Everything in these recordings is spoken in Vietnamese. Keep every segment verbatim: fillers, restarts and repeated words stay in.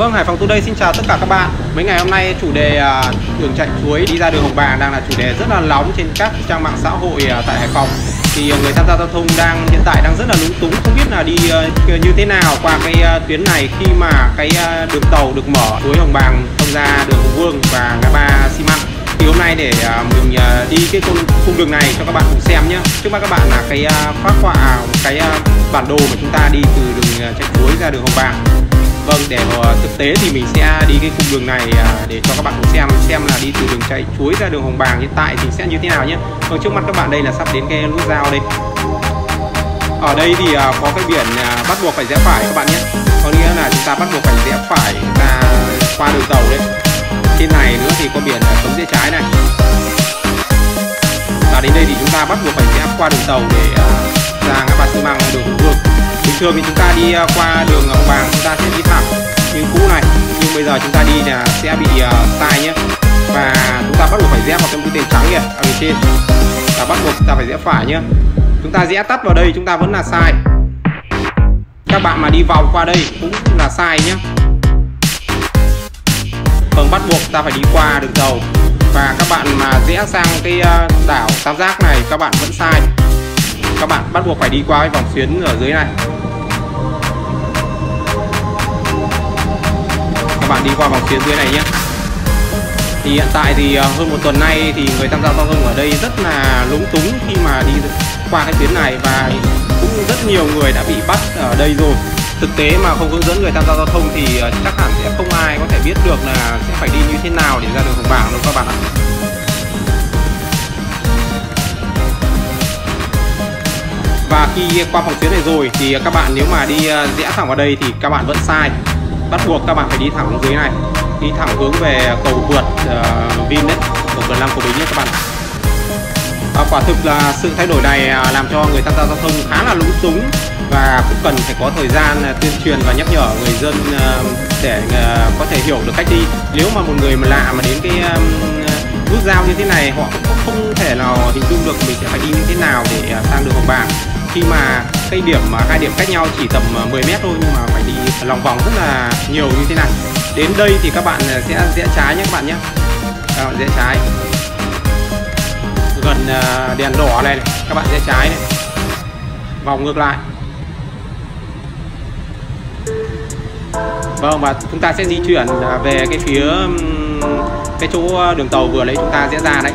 Vâng, Hải Phòng Today xin chào tất cả các bạn. Mấy ngày hôm nay chủ đề uh, đường Trại Chuối đi ra đường Hồng Bàng đang là chủ đề rất là nóng trên các trang mạng xã hội uh, tại Hải Phòng. Thì uh, người tham gia giao thông đang hiện tại đang rất là lúng túng, không biết là đi uh, như thế nào qua cái uh, tuyến này khi mà cái uh, đường tàu được mở Chuối Hồng Bàng thông ra đường Hùng Vương và ngã ba Xi Măng. Thì hôm nay để uh, mình uh, đi cái cung đường này cho các bạn cùng xem nhé. Trước mắt các bạn là cái uh, phát họa cái uh, bản đồ mà chúng ta đi từ đường Trại Chuối ra đường Hồng Bàng. Vâng, để thực tế thì mình sẽ đi cái cung đường này để cho các bạn cùng xem xem là đi từ đường Trại Chuối ra đường Hồng Bàng hiện tại thì sẽ như thế nào nhé. Còn trước mắt các bạn đây là sắp đến cái nút giao đây. Ở đây thì có cái biển bắt buộc phải rẽ phải các bạn nhé. Có nghĩa là chúng ta bắt buộc phải rẽ phải ra qua đường tàu đấy. Trên này nữa thì có biển cấm rẽ trái này. Và đến đây thì chúng ta bắt buộc phải rẽ qua đường tàu để ra ngã ba Xi Măng đường Hùng Vương. Bình thường thì chúng ta đi qua đường Hồng Bàng chúng ta sẽ đi thẳng như cũ này, nhưng bây giờ chúng ta đi là sẽ bị uh, sai nhé, và chúng ta bắt buộc phải rẽ vào cái mũi tên trắng kìa ở bên trên, và bắt buộc chúng ta phải rẽ phải nhé. Chúng ta rẽ tắt vào đây chúng ta vẫn là sai, các bạn mà đi vòng qua đây cũng là sai nhé. Còn bắt buộc ta phải đi qua đường tàu, và các bạn mà rẽ sang cái đảo tam giác này các bạn vẫn sai, các bạn bắt buộc phải đi qua cái vòng xuyến ở dưới này. Các bạn đi qua vòng xuyến dưới này nhé. Thì hiện tại thì hơn một tuần nay thì người tham gia giao thông ở đây rất là lúng túng khi mà đi qua cái tuyến này, và cũng rất nhiều người đã bị bắt ở đây rồi. Thực tế mà không hướng dẫn người tham gia giao thông thì chắc hẳn sẽ không ai có thể biết được là sẽ phải đi như thế nào để ra đường Hồng Bàng đâu các bạn ạ. Và khi qua vòng xuyến này rồi thì các bạn nếu mà đi rẽ thẳng vào đây thì các bạn vẫn sai. Bắt buộc các bạn phải đi thẳng dưới này, đi thẳng hướng về cầu vượt uh, Vin đấy, cầu vượt năm của Bính nhé các bạn. À, quả thực là sự thay đổi này làm cho người tham gia giao thông khá là lúng túng, và cũng cần phải có thời gian tuyên truyền và nhắc nhở người dân uh, để uh, có thể hiểu được cách đi. Nếu mà một người mà lạ mà đến cái um, nút giao như thế này, họ cũng không thể nào hình dung được mình sẽ phải đi như thế nào để sang đường Hồng Bàng, khi mà cái điểm hai điểm cách nhau chỉ tầm mười mét thôi, nhưng mà phải đi lòng vòng rất là nhiều như thế này. Đến đây thì các bạn sẽ rẽ trái nhé các bạn nhé, các bạn rẽ trái gần đèn đỏ này, này. Các bạn rẽ trái này, vòng ngược lại. Vâng, và chúng ta sẽ di chuyển về cái phía cái chỗ đường tàu vừa lấy chúng ta rẽ ra đấy.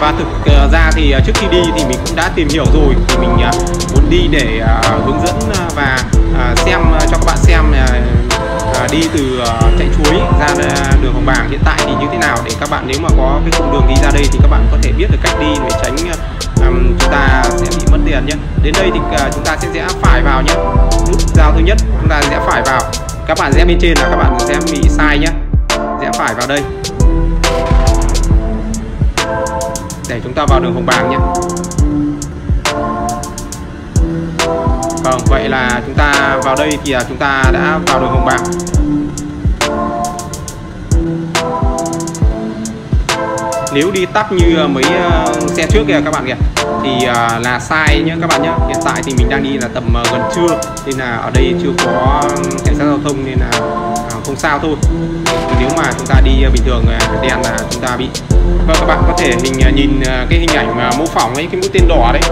Và thực ra thì trước khi đi thì mình cũng đã tìm hiểu rồi, thì mình muốn đi để hướng dẫn và xem cho các bạn xem đi từ Trại Chuối ra đường Hồng Bàng hiện tại thì như thế nào, để các bạn nếu mà có cái cung đường đi ra đây thì các bạn có thể biết được cách đi để tránh chúng ta sẽ bị mất tiền nhé. Đến đây thì chúng ta sẽ rẽ phải vào nhé, nút giao thứ nhất chúng ta rẽ phải vào. Các bạn rẽ bên trên là các bạn sẽ bị sai nhé, rẽ phải vào đây để chúng ta vào đường Hồng Bàng nhé. Vâng, vậy là chúng ta vào đây thì chúng ta đã vào đường Hồng Bàng. Nếu đi tắt như mấy xe trước kìa các bạn kìa thì là sai nhé các bạn nhé. Hiện tại thì mình đang đi là tầm gần trưa nên là ở đây chưa có cảnh sát giao thông nên là không sao thôi. Nếu mà chúng ta đi bình thường đèn là chúng ta bị. Và các bạn có thể mình nhìn cái hình ảnh mà mô phỏng ấy, cái mũi tên đỏ đấy,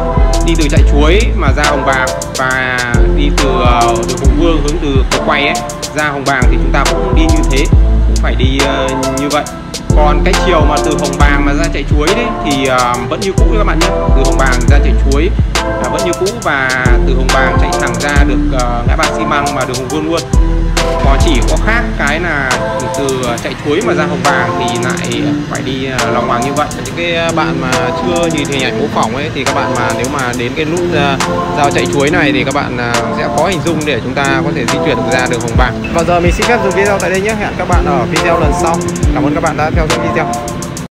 đi từ Trại Chuối mà ra Hồng Bàng, và đi từ đường Hùng Vương hướng từ cầu quay ấy ra Hồng Bàng thì chúng ta cũng đi như thế, cũng phải đi như vậy. Còn cái chiều mà từ Hồng Bàng mà ra Trại Chuối đấy thì vẫn như cũ các bạn nhé. Từ Hồng Bàng ra Trại Chuối là vẫn như cũ, và từ Hồng Bàng chạy thẳng ra được ngã ba Xi Măng và đường Hùng Vương luôn. Có chỉ có khác cái là từ Trại Chuối mà ra Hồng Bàng thì lại phải đi lòng vòng như vậy. Những cái bạn mà chưa nhìn hình ảnh mô phỏng ấy thì các bạn mà nếu mà đến cái nút giao Trại Chuối này thì các bạn sẽ khó hình dung để chúng ta có thể di chuyển ra đường Hồng Bàng. Và giờ mình xin phép dừng video tại đây nhé. Hẹn các bạn ở video lần sau. Cảm ơn các bạn đã theo dõi video.